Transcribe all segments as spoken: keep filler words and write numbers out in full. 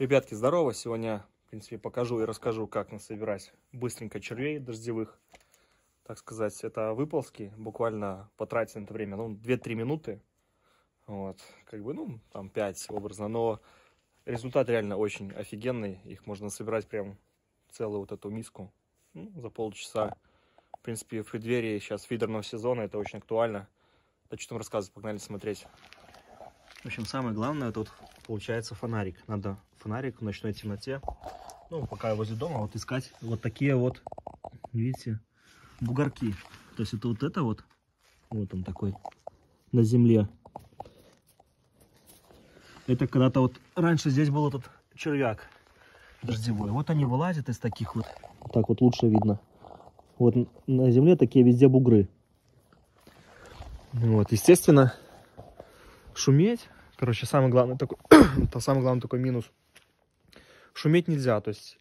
Ребятки, здорово! Сегодня, в принципе, покажу и расскажу, как насобирать быстренько червей дождевых. Так сказать, это выползки. Буквально потратить на это время, ну, две-три минуты. Вот, как бы, ну, там пять образно. Но результат реально очень офигенный. Их можно собирать прям целую вот эту миску, ну, за полчаса. В принципе, в преддверии сейчас фидерного сезона это очень актуально. Да что там рассказывать, погнали смотреть. В общем, самое главное тут получается фонарик. Надо фонарик в ночной темноте, ну, пока я возле дома, вот искать вот такие вот, видите, бугорки. То есть это вот это вот, вот он такой, на земле. Это когда-то вот, раньше здесь был этот червяк дождевой. Вот они вылазят из таких вот, так вот лучше видно. Вот на земле такие везде бугры. Вот, естественно, шуметь, короче, самый главный такой, это самый главный такой минус. Шуметь нельзя, то есть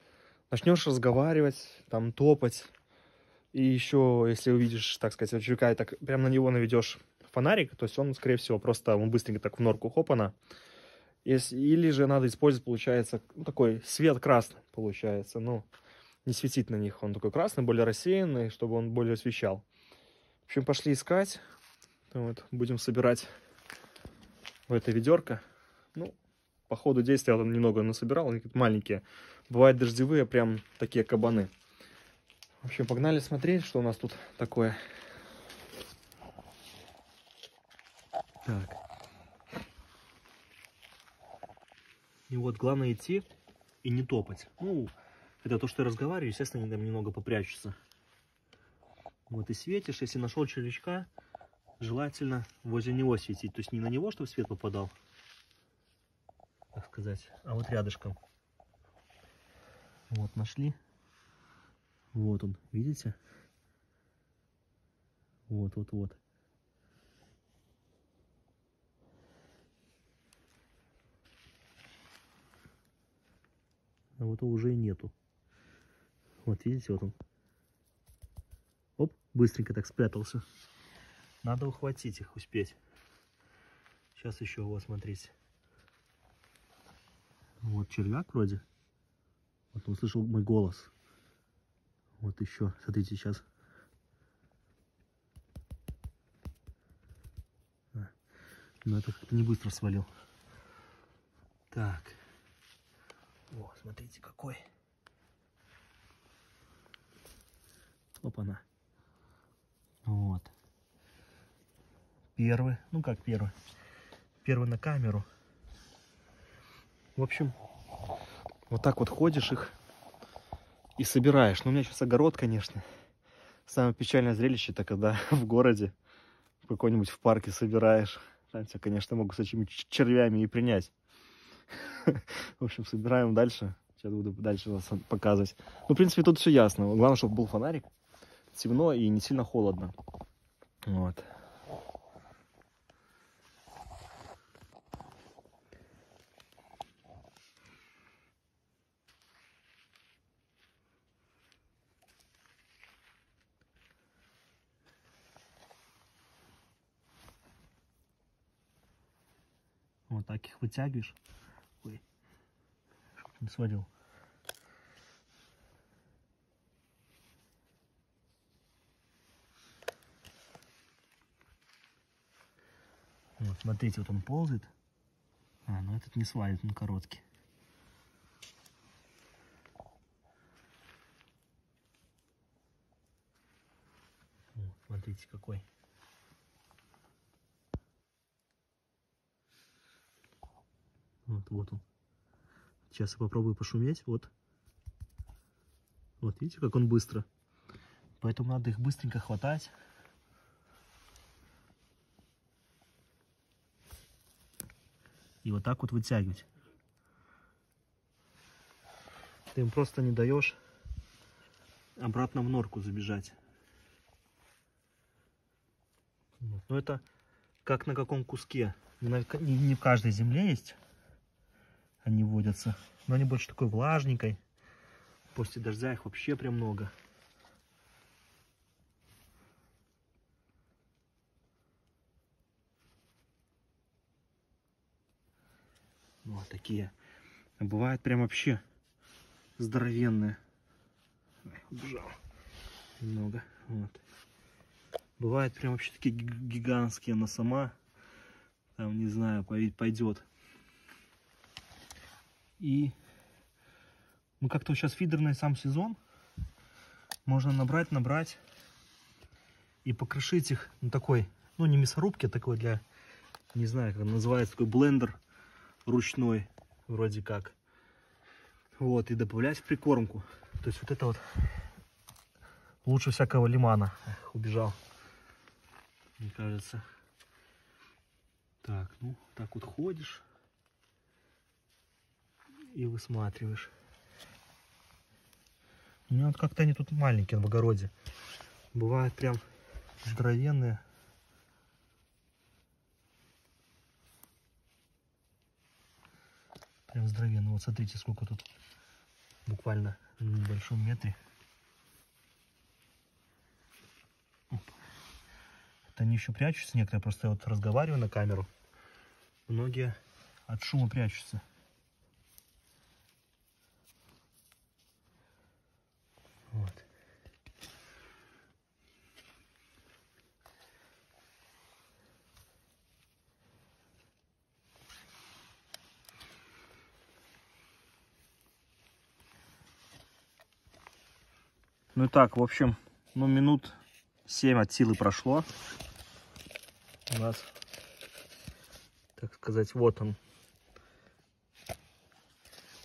начнешь разговаривать, там топать, и еще, если увидишь, так сказать, червяка, и так прям на него наведешь фонарик, то есть он, скорее всего, просто он быстренько так в норку хопана. Если, или же надо использовать, получается, такой свет красный, получается, ну, не светить на них, он такой красный, более рассеянный, чтобы он более освещал. В общем, пошли искать, вот, будем собирать. В это ведерко. Ну, по ходу действия он немного насобирал, они маленькие. Бывают дождевые, прям такие кабаны. В общем, погнали смотреть, что у нас тут такое. Так. И вот главное идти и не топать. Ну, это то, что я разговариваю, естественно, они там немного попрячутся. Вот и светишь, если нашел червячка, желательно возле него светить, то есть не на него, чтобы свет попадал, так сказать, а вот рядышком. Вот нашли. Вот он, видите? Вот, вот, вот. А вот его уже и нету. Вот, видите, вот он. Оп, быстренько так спрятался. Надо ухватить их, успеть. Сейчас еще его, смотрите. Вот червяк вроде. Вот он услышал мой голос. Вот еще, смотрите, сейчас. Но это как-то не быстро свалил. Так. О, смотрите, какой. Опа-на. Вот. Первый, ну как первый, первый на камеру. В общем, вот так вот ходишь их и собираешь. Ну, у меня сейчас огород, конечно. Самое печальное зрелище, это когда в городе, в какой-нибудь в парке собираешь. Там тебя, конечно, могут с этими червями и принять. В общем, собираем дальше. Сейчас буду дальше вас показывать. Ну, в принципе, тут все ясно. Главное, чтобы был фонарик, темно и не сильно холодно. Вот. Вот так их вытягиваешь. Ой, чтоб не свалил. Вот, смотрите, вот он ползает. А, ну этот не свалит, он короткий. Вот, смотрите, какой. Вот, вот он. Сейчас я попробую пошуметь. Вот. Вот, видите, как он быстро. Поэтому надо их быстренько хватать. И вот так вот вытягивать. Ты им просто не даешь обратно в норку забежать. Но это как на каком куске. Не в каждой земле есть. Они водятся. Но они больше такой влажненькой. После дождя их вообще прям много. Вот такие. А бывает прям вообще здоровенные. Убежал. Немного. Вот. Бывает прям вообще такие гигантские. Она сама там, не знаю, пойдет. И ну как-то сейчас фидерный сам сезон. Можно набрать, набрать. И покрошить их на такой, ну не мясорубки, а такой для, не знаю, как называется, такой блендер ручной, вроде как. Вот, и добавлять в прикормку. То есть вот это вот лучше всякого лимана. Эх, убежал, мне кажется. Так, ну, так вот ходишь и высматриваешь. У меня вот как-то они тут маленькие в огороде. Бывают прям здоровенные. Прям здоровенные. Вот смотрите, сколько тут буквально на небольшом метре. Это они еще прячутся некоторые. Просто я вот разговариваю на камеру. Многие от шума прячутся. Вот. Ну и так, в общем, ну минут семь от силы прошло. У нас, так сказать, вот он.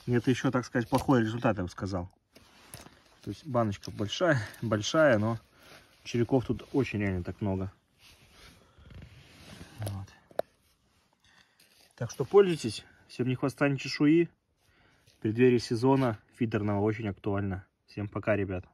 Нет еще, так сказать, плохой результат, я бы сказал. То есть баночка большая, большая, но червяков тут очень реально так много. Вот. Так что пользуйтесь. Всем не хвоста, не чешуи. В преддверии сезона фидерного очень актуально. Всем пока, ребят.